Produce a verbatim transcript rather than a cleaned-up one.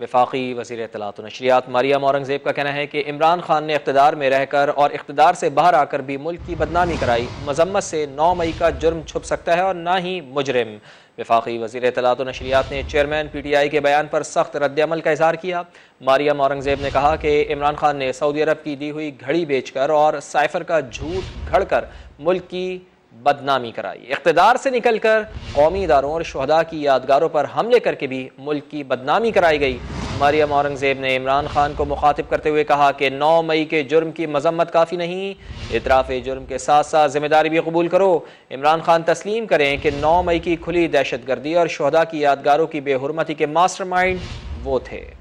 वफाकी वज़ीर इत्तलात व नशरियात मरियम औरंगज़ेब का कहना है कि इमरान खान ने इक़्तिदार में रहकर और इक़्तिदार से बाहर आकर भी मुल्क की बदनामी कराई। मजम्मत से नौ मई का जुर्म छुप सकता है और ना ही मुजरिम। वफाकी वज़ीर इत्तलात व नशरियात ने चेयरमैन पी टी आई के बयान पर सख्त रद्दअमल का इजहार किया। मरियम औरंगज़ेब ने कहा कि इमरान खान ने सऊदी अरब की दी हुई घड़ी बेचकर और साइफर का झूठ घड़ कर मुल्क की बदनामी कराई। इख्तिदार से निकलकर कौमी इदारों और शुहदा की यादगारों पर हमले करके भी मुल्क की बदनामी कराई गई। मरियम औरंगज़ेब ने इमरान खान को मुखातिब करते हुए कहा कि नौ मई के जुर्म की मजम्मत काफ़ी नहीं, इतराफ़ जुर्म के साथ साथ जिम्मेदारी भी कबूल करो। इमरान खान तस्लीम करें कि नौ मई की खुली दहशत गर्दी और शुहदा की यादगारों की बेहुरमती के मास्टर माइंड वो थे।